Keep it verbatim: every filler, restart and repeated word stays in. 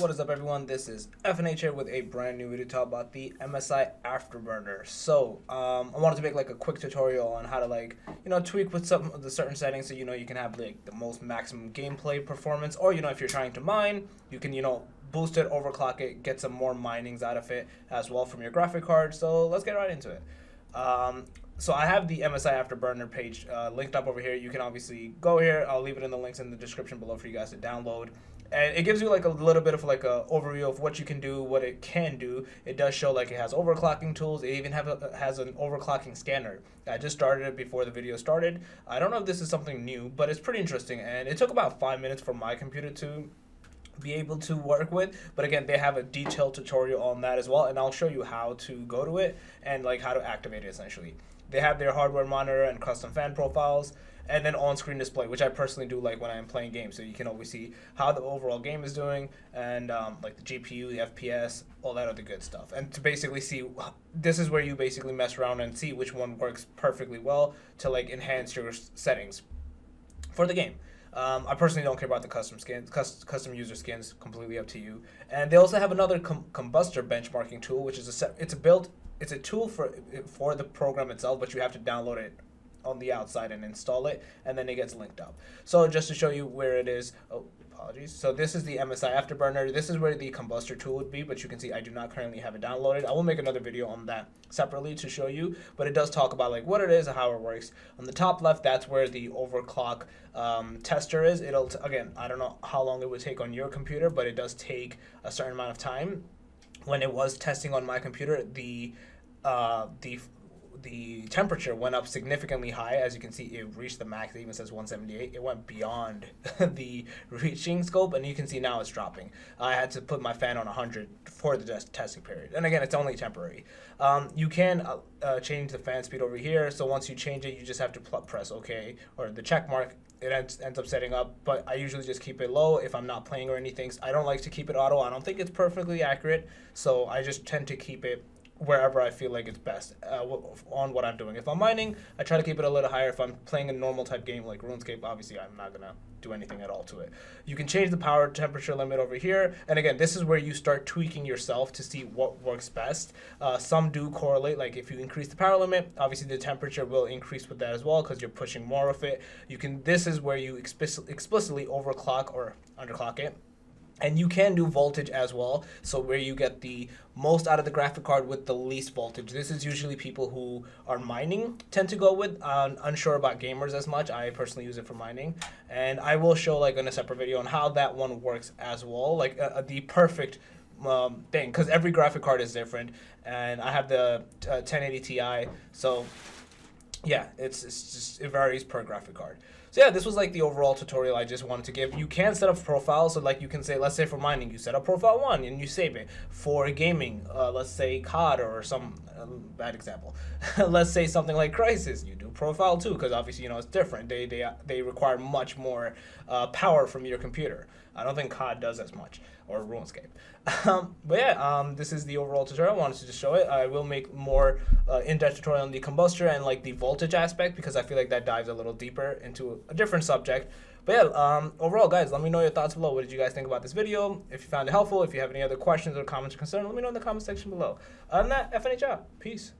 What is up, everyone? This is F N H R with a brand new video to talk about the M S I Afterburner. So um, I wanted to make like a quick tutorial on how to like you know tweak with some of the certain settings so you know you can have like the most maximum gameplay performance, or you know if you're trying to mine, you can you know boost it, overclock it, get some more minings out of it as well from your graphic card. So let's get right into it. Um, so I have the M S I Afterburner page uh, linked up over here. You can obviously go here. I'll leave it in the links in the description below for you guys to download. And it gives you like a little bit of like a overview of what you can do, what it can do. It does show like it has overclocking tools. It even have a, has an overclocking scanner. I just started it before the video started. I don't know if this is something new, but it's pretty interesting. And it took about five minutes for my computer to be able to work with, but again they have a detailed tutorial on that as well, and I'll show you how to go to it and like how to activate it. Essentially they have their hardware monitor and custom fan profiles, and then on-screen display, which I personally do like when I'm playing games, so you can always see how the overall game is doing, and um, like the G P U, the F P S, all that other good stuff. And to basically see, this is where you basically mess around and see which one works perfectly well to like enhance your settings for the game. Um, I personally don't care about the custom skins, custom user skins, completely up to you. And they also have another com Combustor benchmarking tool, which is a set, it's a built, it's a tool for for the program itself, but you have to download it on the outside and install it, and then it gets linked up. So just to show you where it is, oh, apologies. So this is the M S I Afterburner. This is where the Combustor tool would be, but you can see I do not currently have it downloaded. I will make another video on that separately to show you, but it does talk about like what it is and how it works. On the top left, that's where the overclock um, tester is. It'll, t again, I don't know how long it would take on your computer, but it does take a certain amount of time. When it was testing on my computer, the, uh, the, the temperature went up significantly high. As you can see, it reached the max. It even says one seventy-eight. It went beyond the reaching scope, and you can see now it's dropping. I had to put my fan on one hundred for the testing period, and again it's only temporary. Um, you can uh, uh, change the fan speed over here, so once you change it you just have to press OK or the check mark. It ends, ends up setting up, but I usually just keep it low if I'm not playing or anything. I don't like to keep it auto. I don't think it's perfectly accurate, so I just tend to keep it wherever I feel like it's best uh, on what I'm doing. If I'm mining, I try to keep it a little higher. If I'm playing a normal type game like RuneScape, obviously I'm not gonna do anything at all to it. You can change the power temperature limit over here, and again this is where you start tweaking yourself to see what works best. Uh, some do correlate, like if you increase the power limit, obviously the temperature will increase with that as well because you're pushing more of it. You can, this is where you explicitly overclock or underclock it. And you can do voltage as well, so where you get the most out of the graphic card with the least voltage. This is usually people who are mining tend to go with. I'm unsure about gamers as much. I personally use it for mining, and I will show like in a separate video on how that one works as well, like uh, the perfect um, thing, because every graphic card is different. And I have the uh, ten eighty T I, so yeah, it's, it's just, it varies per graphic card. So yeah, this was like the overall tutorial I just wanted to give. You can set up profiles, so like you can say, let's say for mining, you set up profile one and you save it. For gaming, uh, let's say C O D or some uh, bad example. Let's say something like Crysis, you do profile two, because obviously you know it's different. They they they require much more uh, power from your computer. I don't think C O D does as much, or RuneScape. Um, but yeah, um, this is the overall tutorial. I wanted to just show it. I will make more uh, in-depth tutorial on the combustor and like the voltage aspect, because I feel like that dives a little deeper into a different subject. But yeah, um, overall guys, let me know your thoughts below. What did you guys think about this video? If you found it helpful, if you have any other questions or comments or concerns, let me know in the comment section below. Other than that, F N H R, peace.